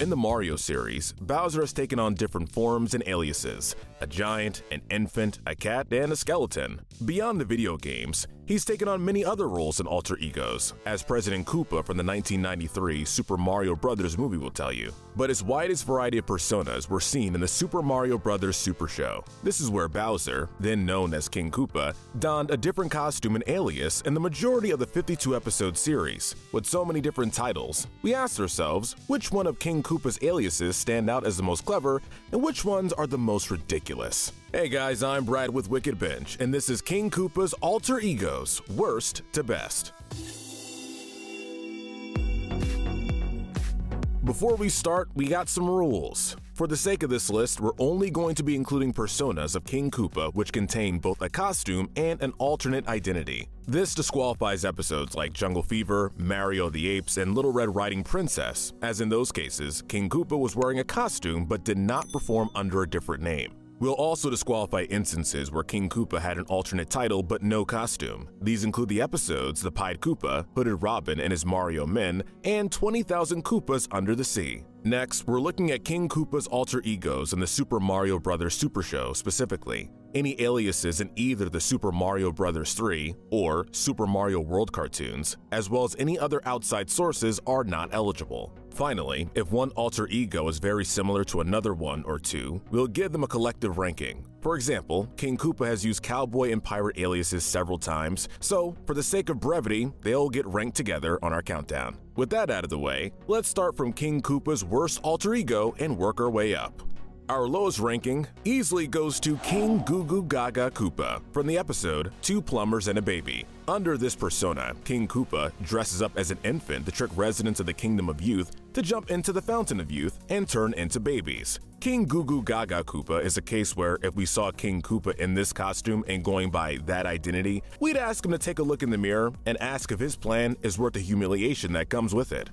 In the Mario series, Bowser has taken on different forms and aliases: a giant, an infant, a cat, and a skeleton. Beyond the video games, he's taken on many other roles and alter egos, as President Koopa from the 1993 Super Mario Bros. Movie will tell you. But his widest variety of personas were seen in the Super Mario Bros. Super Show. This is where Bowser, then known as King Koopa, donned a different costume and alias in the majority of the 52-episode series. With so many different titles, we asked ourselves which one of King Koopa's aliases stand out as the most clever and which ones are the most ridiculous. Hey guys, I'm Brad with Wicked Bench, and this is King Koopa's alter egos, worst to best. Before we start, we got some rules. For the sake of this list, we're only going to be including personas of King Koopa which contain both a costume and an alternate identity. This disqualifies episodes like Jungle Fever, Mario the Apes, and Little Red Riding Princess, as in those cases, King Koopa was wearing a costume but did not perform under a different name. We'll also disqualify instances where King Koopa had an alternate title but no costume. These include the episodes The Pied Koopa, Hooded Robin and His Mario Men, and 20,000 Koopas Under the Sea. Next, we're looking at King Koopa's alter egos in the Super Mario Bros. Super Show specifically. Any aliases in either the Super Mario Bros. 3 or Super Mario World cartoons, as well as any other outside sources, are not eligible. Finally, if one alter ego is very similar to another one or two, we'll give them a collective ranking. For example, King Koopa has used cowboy and pirate aliases several times, so for the sake of brevity, they'll get ranked together on our countdown. With that out of the way, let's start from King Koopa's worst alter ego and work our way up. Our lowest ranking easily goes to King Gugu Gaga Koopa from the episode Two Plumbers and a Baby. Under this persona, King Koopa dresses up as an infant to trick residents of the Kingdom of Youth to jump into the Fountain of Youth and turn into babies. King Gugu Gaga Koopa is a case where if we saw King Koopa in this costume and going by that identity, we'd ask him to take a look in the mirror and ask if his plan is worth the humiliation that comes with it.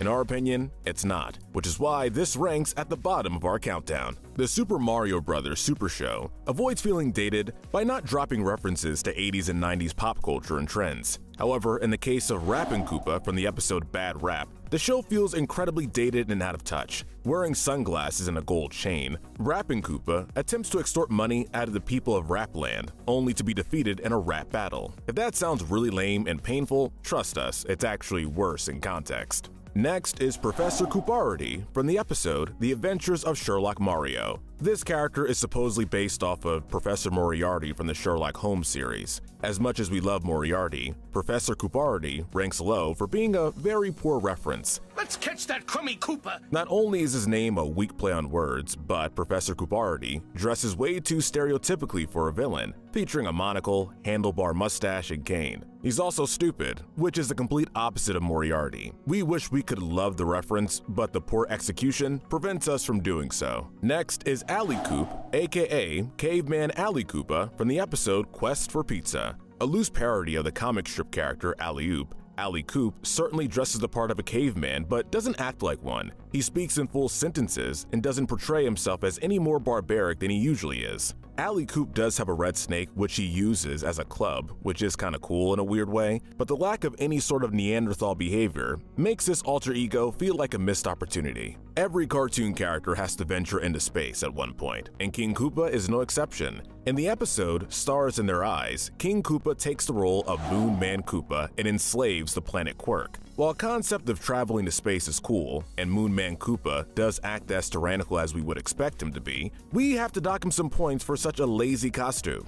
In our opinion, it's not, which is why this ranks at the bottom of our countdown. The Super Mario Bros. Super Show avoids feeling dated by not dropping references to 80s and 90s pop culture and trends. However, in the case of Rap and Koopa from the episode Bad Rap, the show feels incredibly dated and out of touch. Wearing sunglasses and a gold chain, Rap and Koopa attempts to extort money out of the people of Rapland, only to be defeated in a rap battle. If that sounds really lame and painful, trust us, it's actually worse in context. Next is Professor Koopariti from the episode The Adventures of Sherlock Mario. This character is supposedly based off of Professor Moriarty from the Sherlock Holmes series. As much as we love Moriarty, Professor Koopariti ranks low for being a very poor reference. Let's catch that crummy Koopa! Not only is his name a weak play on words, but Professor Koopariti dresses way too stereotypically for a villain, featuring a monocle, handlebar mustache, and cane. He's also stupid, which is the complete opposite of Moriarty. We wish we could love the reference, but the poor execution prevents us from doing so. Next is Alley Koop, aka Caveman Alley Koopa, from the episode Quest for Pizza. A loose parody of the comic strip character Alley-Oop, Alley Koop certainly dresses the part of a caveman but doesn't act like one. He speaks in full sentences and doesn't portray himself as any more barbaric than he usually is. Alley Koop does have a red snake which he uses as a club, which is kinda cool in a weird way, but the lack of any sort of Neanderthal behavior makes this alter ego feel like a missed opportunity. Every cartoon character has to venture into space at one point, and King Koopa is no exception. In the episode Stars in Their Eyes, King Koopa takes the role of Moon Man Koopa and enslaves the planet Quirk. While the concept of traveling to space is cool, and Moon Man Koopa does act as tyrannical as we would expect him to be, we have to dock him some points for such a lazy costume.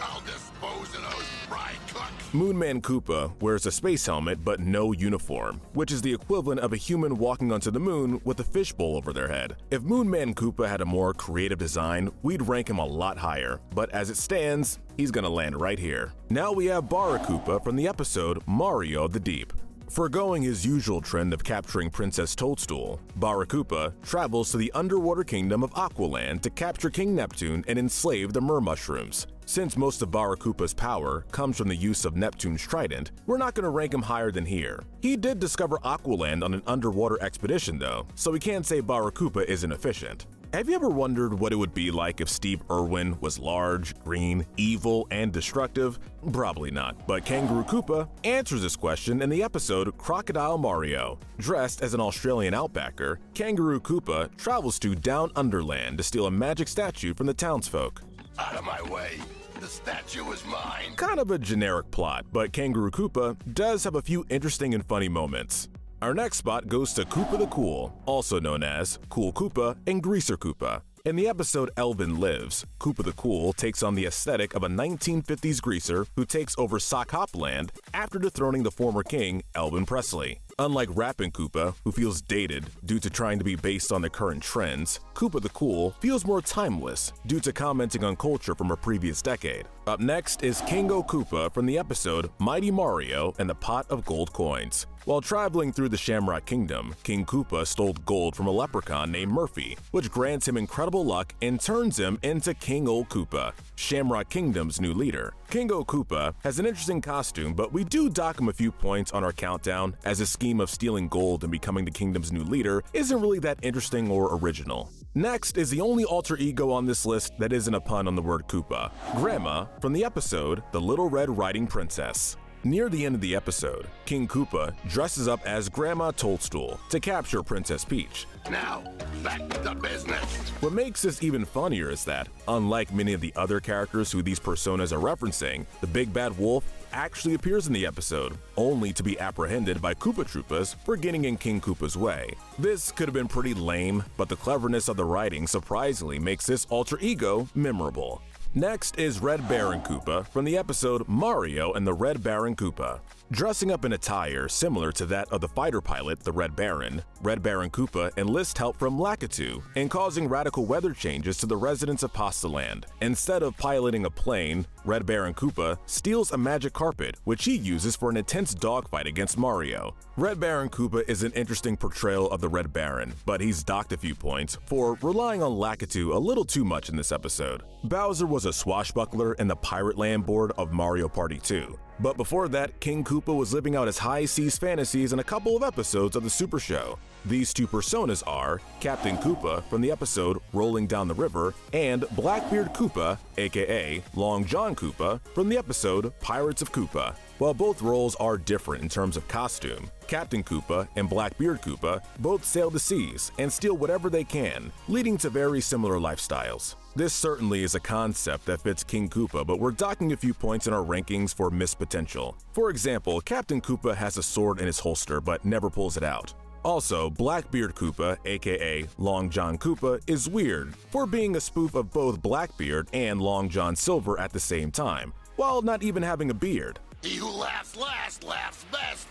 I'll dispose of those fried cooks. Moon Man Koopa wears a space helmet but no uniform, which is the equivalent of a human walking onto the moon with a fishbowl over their head. If Moon Man Koopa had a more creative design, we'd rank him a lot higher, but as it stands, he's gonna land right here. Now we have Barrakoopa from the episode Mario the Deep. Forgoing his usual trend of capturing Princess Toadstool, Barrakoopa travels to the underwater kingdom of Aqualand to capture King Neptune and enslave the mermushrooms. Since most of Barrakoopa's power comes from the use of Neptune's trident, we're not going to rank him higher than here. He did discover Aqualand on an underwater expedition though, so we can't say Barrakoopa isn't efficient. Have you ever wondered what it would be like if Steve Irwin was large, green, evil, and destructive? Probably not, but Kangaroo Koopa answers this question in the episode Crocodile Mario. Dressed as an Australian outbacker, Kangaroo Koopa travels to Down Underland to steal a magic statue from the townsfolk. Out of my way! The statue is mine! Kind of a generic plot, but Kangaroo Koopa does have a few interesting and funny moments. Our next spot goes to Koopa the Cool, also known as Cool Koopa and Greaser Koopa. In the episode Elvin Lives, Koopa the Cool takes on the aesthetic of a 1950s greaser who takes over sock hop land after dethroning the former king, Elvin Presley. Unlike Rap and Koopa, who feels dated due to trying to be based on the current trends, Koopa the Cool feels more timeless due to commenting on culture from a previous decade. Up next is King O'Koopa from the episode Mighty Mario and the Pot of Gold Coins. While traveling through the Shamrock Kingdom, King Koopa stole gold from a leprechaun named Murphy, which grants him incredible luck and turns him into King O'Koopa, Shamrock Kingdom's new leader. King O'Koopa has an interesting costume, but we do dock him a few points on our countdown, as his scheme of stealing gold and becoming the kingdom's new leader isn't really that interesting or original. Next is the only alter ego on this list that isn't a pun on the word Koopa, Grandma from the episode The Little Red Riding Princess. Near the end of the episode, King Koopa dresses up as Grandma Toadstool to capture Princess Peach. Now, back to business! What makes this even funnier is that, unlike many of the other characters who these personas are referencing, the Big Bad Wolf actually appears in the episode, only to be apprehended by Koopa Troopas for getting in King Koopa's way. This could have been pretty lame, but the cleverness of the writing surprisingly makes this alter ego memorable. Next is Red Baron Koopa from the episode Mario and the Red Baron Koopa. Dressing up in attire similar to that of the fighter pilot, the Red Baron Koopa enlists help from Lakitu in causing radical weather changes to the residents of Pastaland. Instead of piloting a plane, Red Baron Koopa steals a magic carpet, which he uses for an intense dogfight against Mario. Red Baron Koopa is an interesting portrayal of the Red Baron, but he's docked a few points for relying on Lakitu a little too much in this episode. Bowser was a swashbuckler in the Pirate Land board of Mario Party 2. But before that, King Koopa was living out his high seas fantasies in a couple of episodes of the Super Show. These two personas are Captain Koopa from the episode Rolling Down the River and Blackbeard Koopa, aka Long John Koopa, from the episode Pirates of Koopa. While both roles are different in terms of costume, Captain Koopa and Blackbeard Koopa both sail the seas and steal whatever they can, leading to very similar lifestyles. This certainly is a concept that fits King Koopa, but we're docking a few points in our rankings for missed potential. For example, Captain Koopa has a sword in his holster but never pulls it out. Also, Blackbeard Koopa, aka Long John Koopa, is weird for being a spoof of both Blackbeard and Long John Silver at the same time, while not even having a beard. He who laughs last laughs best!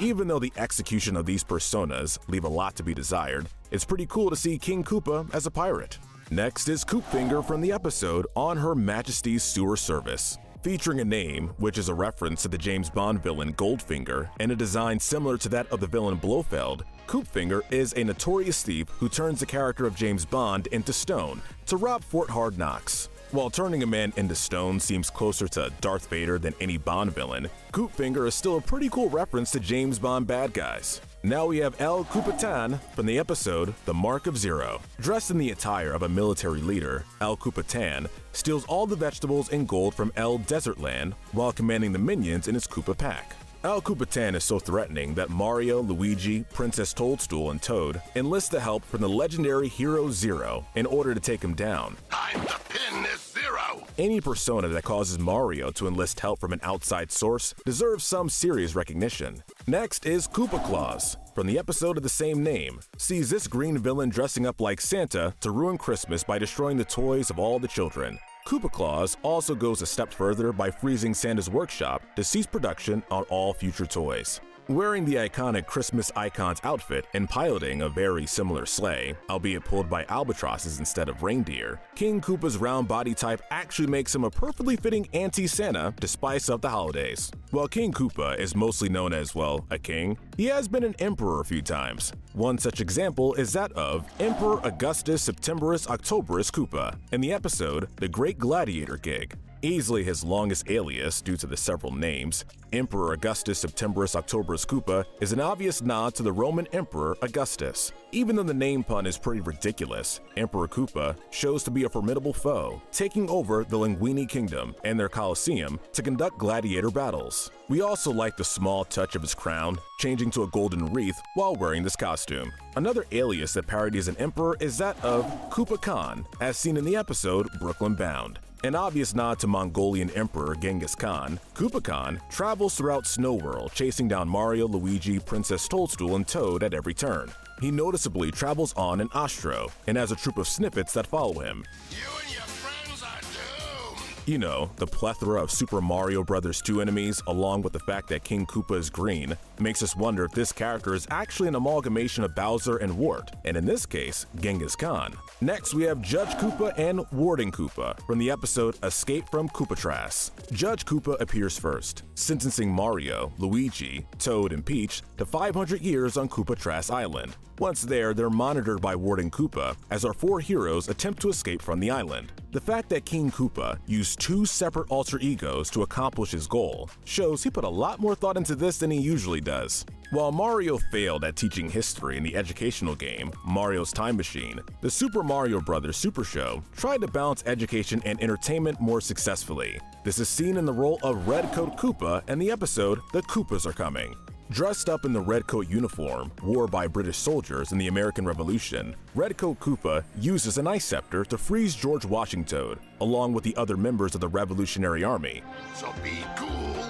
Even though the execution of these personas leave a lot to be desired, it's pretty cool to see King Koopa as a pirate. Next is Koopfinger from the episode On Her Majesty's Sewer Service. Featuring a name, which is a reference to the James Bond villain Goldfinger, and a design similar to that of the villain Blofeld, Koopfinger is a notorious thief who turns the character of James Bond into stone to rob Fort Hard Knocks. While turning a man into stone seems closer to Darth Vader than any Bond villain, Koopfinger is still a pretty cool reference to James Bond bad guys. Now we have El Koopatan from the episode The Mark of Zero. Dressed in the attire of a military leader, El Koopatan steals all the vegetables and gold from El Desertland while commanding the minions in his Koopa pack. El Koopatan is so threatening that Mario, Luigi, Princess Toadstool, and Toad enlist the help from the legendary Hero Zero in order to take him down. Time to pin this Zero! Any persona that causes Mario to enlist help from an outside source deserves some serious recognition. Next is Koopa Claus, from the episode of the same name, sees this green villain dressing up like Santa to ruin Christmas by destroying the toys of all the children. Koopa Claus also goes a step further by freezing Santa's workshop to cease production on all future toys. Wearing the iconic Christmas Icons outfit and piloting a very similar sleigh, albeit pulled by albatrosses instead of reindeer, King Koopa's round body type actually makes him a perfectly fitting anti-Santa to spice up the holidays. While King Koopa is mostly known as, well, a king, he has been an emperor a few times. One such example is that of Emperor Augustus Septembrus Octobrus Koopa in the episode The Great Gladiator Gig. easily his longest alias due to the several names, Emperor Augustus Septembrus Octobrus Koopa is an obvious nod to the Roman Emperor Augustus. Even though the name pun is pretty ridiculous, Emperor Koopa shows to be a formidable foe, taking over the Linguini Kingdom and their Colosseum to conduct gladiator battles. We also like the small touch of his crown, changing to a golden wreath while wearing this costume. Another alias that parodies an emperor is that of Koopa Khan, as seen in the episode Brooklyn Bound. An obvious nod to Mongolian Emperor Genghis Khan, Koopa Khan travels throughout Snow World chasing down Mario, Luigi, Princess Toadstool, and Toad at every turn. He noticeably travels on an Astro and has a troop of snippets that follow him. You and your friends are doomed! You know, the plethora of Super Mario Bros. 2 enemies, along with the fact that King Koopa is green, makes us wonder if this character is actually an amalgamation of Bowser and Wart, and in this case, Genghis Khan. Next, we have Judge Koopa and Warden Koopa from the episode Escape from Koopatras. Judge Koopa appears first, sentencing Mario, Luigi, Toad, and Peach to 500 years on Koopatras Island. Once there, they're monitored by Warden Koopa as our four heroes attempt to escape from the island. The fact that King Koopa used two separate alter egos to accomplish his goal shows he put a lot more thought into this than he usually does. While Mario failed at teaching history in the educational game, Mario's Time Machine, the Super Mario Bros. Super Show tried to balance education and entertainment more successfully. This is seen in the role of Red Coat Koopa in the episode The Koopas Are Coming. Dressed up in the red coat uniform worn by British soldiers in the American Revolution, Red Coat Koopa uses an ice scepter to freeze George Washington, along with the other members of the Revolutionary Army. So be cool.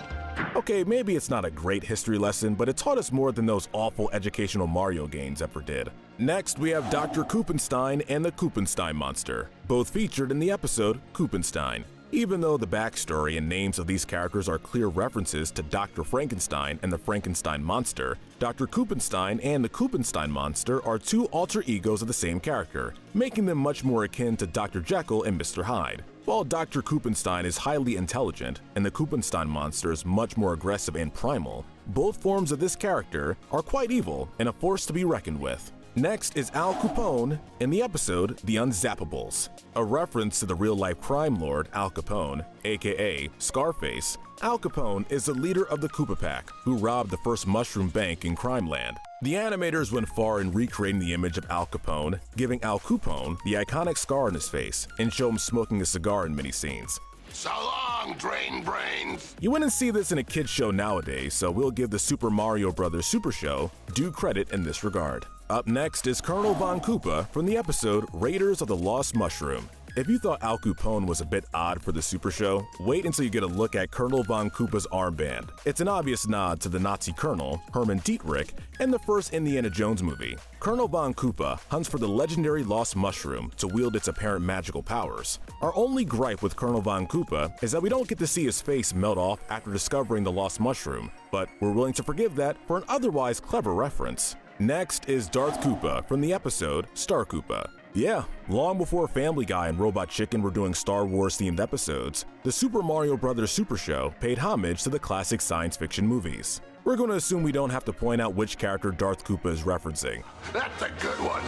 Okay, maybe it's not a great history lesson, but it taught us more than those awful educational Mario games ever did. Next, we have Dr. Koopenstein and the Koopenstein Monster, both featured in the episode Koopenstein. Even though the backstory and names of these characters are clear references to Dr. Frankenstein and the Frankenstein Monster, Dr. Koopenstein and the Koopenstein Monster are two alter egos of the same character, making them much more akin to Dr. Jekyll and Mr. Hyde. While Dr. Koopenstein is highly intelligent and the Koopenstein Monster is much more aggressive and primal, both forms of this character are quite evil and a force to be reckoned with. Next is Al Capone in the episode The Unzappables, a reference to the real-life crime lord Al Capone, aka Scarface. Al Capone is the leader of the Koopa Pack, who robbed the first mushroom bank in Crimeland. The animators went far in recreating the image of Al Capone, giving Al Capone the iconic scar on his face and show him smoking a cigar in many scenes. So long, drain brains! You wouldn't see this in a kid's show nowadays, so we'll give the Super Mario Bros. Super Show due credit in this regard. Up next is Colonel Von Koopa from the episode Raiders of the Lost Mushroom. If you thought Al Capone was a bit odd for the Super Show, wait until you get a look at Colonel Von Koopa's armband. It's an obvious nod to the Nazi Colonel, Hermann Dietrich, in the first Indiana Jones movie. Colonel Von Koopa hunts for the legendary lost mushroom to wield its apparent magical powers. Our only gripe with Colonel Von Koopa is that we don't get to see his face melt off after discovering the lost mushroom, but we're willing to forgive that for an otherwise clever reference. Next is Darth Koopa from the episode Star Koopa. Yeah, long before Family Guy and Robot Chicken were doing Star Wars-themed episodes, the Super Mario Bros. Super Show paid homage to the classic science fiction movies. We're going to assume we don't have to point out which character Darth Koopa is referencing. That's a good one!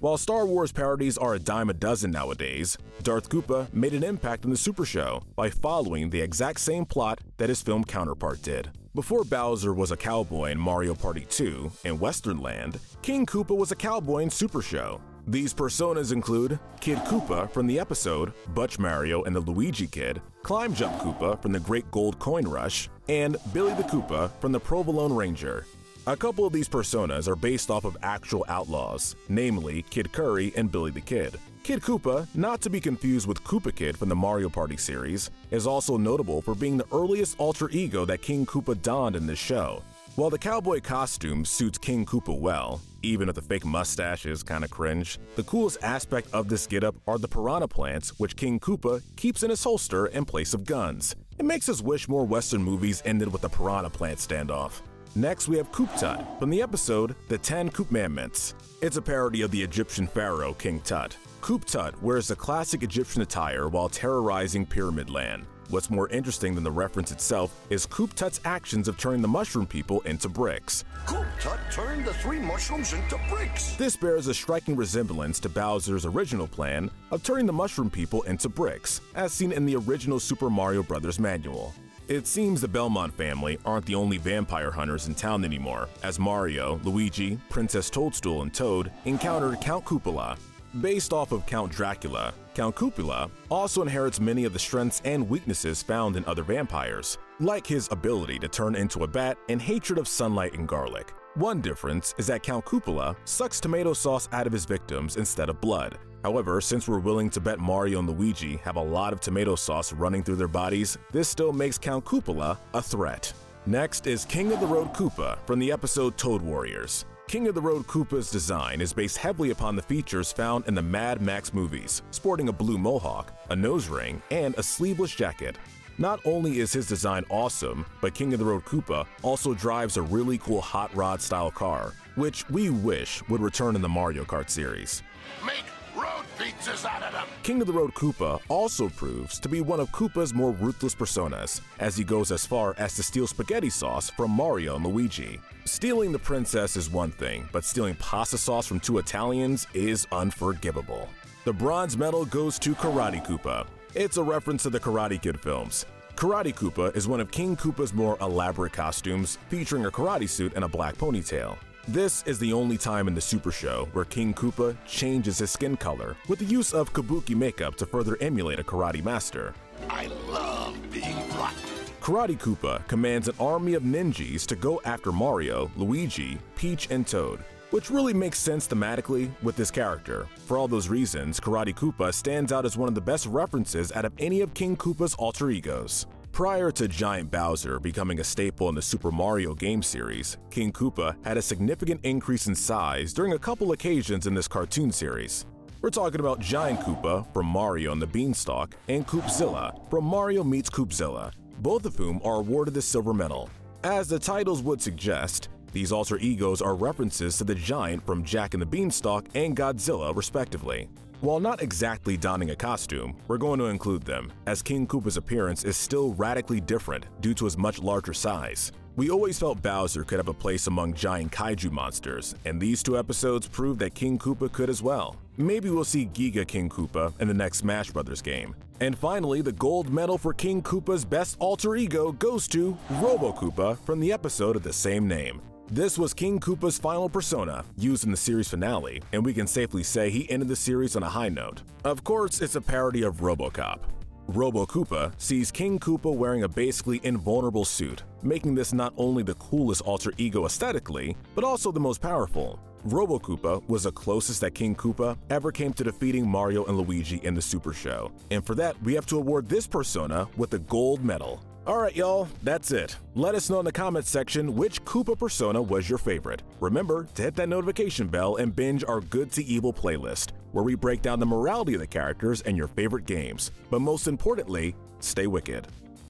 While Star Wars parodies are a dime a dozen nowadays, Darth Koopa made an impact on the Super Show by following the exact same plot that his film counterpart did. Before Bowser was a cowboy in Mario Party 2 and Western Land, King Koopa was a cowboy in Super Show. These personas include Kid Koopa from the episode Butch Mario and the Luigi Kid, Climb Jump Koopa from the Great Gold Coin Rush, and Billy the Koopa from the Provolone Ranger. A couple of these personas are based off of actual outlaws, namely Kid Curry and Billy the Kid. Kid Koopa, not to be confused with Koopa Kid from the Mario Party series, is also notable for being the earliest alter ego that King Koopa donned in this show. While the cowboy costume suits King Koopa well, even if the fake mustache is kinda cringe, the coolest aspect of this getup are the piranha plants which King Koopa keeps in his holster in place of guns. It makes us wish more Western movies ended with the piranha plant standoff. Next, we have Koop Tut from the episode The 10 Koopmandments. It's a parody of the Egyptian pharaoh King Tut. Koop Tut wears the classic Egyptian attire while terrorizing Pyramid Land. What's more interesting than the reference itself is Koop Tut's actions of turning the mushroom people into bricks. Koop Tut turned the three mushrooms into bricks! This bears a striking resemblance to Bowser's original plan of turning the mushroom people into bricks, as seen in the original Super Mario Bros. Manual. It seems the Belmont family aren't the only vampire hunters in town anymore, as Mario, Luigi, Princess Toadstool, and Toad encountered Count Koopula. Based off of Count Dracula, Count Koopula also inherits many of the strengths and weaknesses found in other vampires, like his ability to turn into a bat and hatred of sunlight and garlic. One difference is that Count Koopula sucks tomato sauce out of his victims instead of blood. However, since we're willing to bet Mario and Luigi have a lot of tomato sauce running through their bodies, this still makes Count Koopula a threat. Next is King of the Road Koopa from the episode Toad Warriors. King of the Road Koopa's design is based heavily upon the features found in the Mad Max movies, sporting a blue mohawk, a nose ring, and a sleeveless jacket. Not only is his design awesome, but King of the Road Koopa also drives a really cool hot rod style car, which we wish would return in the Mario Kart series. Make road pizzas out of them! King of the Road Koopa also proves to be one of Koopa's more ruthless personas, as he goes as far as to steal spaghetti sauce from Mario and Luigi. Stealing the princess is one thing, but stealing pasta sauce from two Italians is unforgivable. The bronze medal goes to Karate Koopa. It's a reference to the Karate Kid films. Karate Koopa is one of King Koopa's more elaborate costumes, featuring a karate suit and a black ponytail. This is the only time in the Super Show where King Koopa changes his skin color with the use of kabuki makeup to further emulate a karate master. I love being black. Karate Koopa commands an army of ninjas to go after Mario, Luigi, Peach, and Toad, which really makes sense thematically with this character. For all those reasons, Karate Koopa stands out as one of the best references out of any of King Koopa's alter egos. Prior to Giant Bowser becoming a staple in the Super Mario game series, King Koopa had a significant increase in size during a couple occasions in this cartoon series. We're talking about Giant Koopa from Mario and the Beanstalk and Koopzilla from Mario Meets Koopzilla, both of whom are awarded the silver medal. As the titles would suggest, these alter egos are references to the giant from Jack and the Beanstalk and Godzilla, respectively. While not exactly donning a costume, we're going to include them, as King Koopa's appearance is still radically different due to his much larger size. We always felt Bowser could have a place among giant kaiju monsters, and these two episodes prove that King Koopa could as well. Maybe we'll see Giga King Koopa in the next Smash Bros. Game. And finally, the gold medal for King Koopa's best alter ego goes to Robo Koopa from the episode of the same name. This was King Koopa's final persona, used in the series finale, and we can safely say he ended the series on a high note. Of course, it's a parody of RoboCop. Robo Koopa sees King Koopa wearing a basically invulnerable suit, making this not only the coolest alter ego aesthetically, but also the most powerful. Robo Koopa was the closest that King Koopa ever came to defeating Mario and Luigi in the Super Show, and for that, we have to award this persona with the gold medal. Alright y'all, that's it. Let us know in the comments section which Koopa persona was your favorite. Remember to hit that notification bell and binge our Good to Evil playlist, where we break down the morality of the characters and your favorite games. But most importantly, stay wicked.